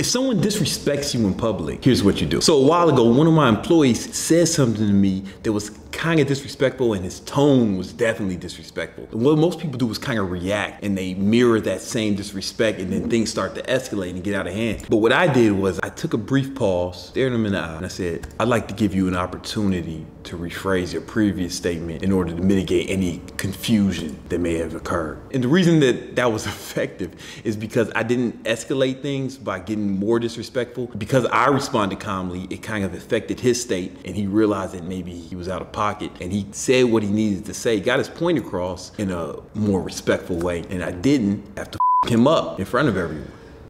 If someone disrespects you in public, here's what you do. So a while ago, one of my employees said something to me that was kind of disrespectful, and his tone was definitely disrespectful. And what most people do is kind of react, and they mirror that same disrespect, and then things start to escalate and get out of hand. But what I did was I took a brief pause, stared him in the eye, and I said, I'd like to give you an opportunity to rephrase your previous statement in order to mitigate any confusion that may have occurred. And the reason that that was effective is because I didn't escalate things by getting more disrespectful. Because I responded calmly, it kind of affected his state, and he realized that maybe he was out of pocket, and he said what he needed to say, got his point across in a more respectful way, and I didn't have to f him up in front of everyone.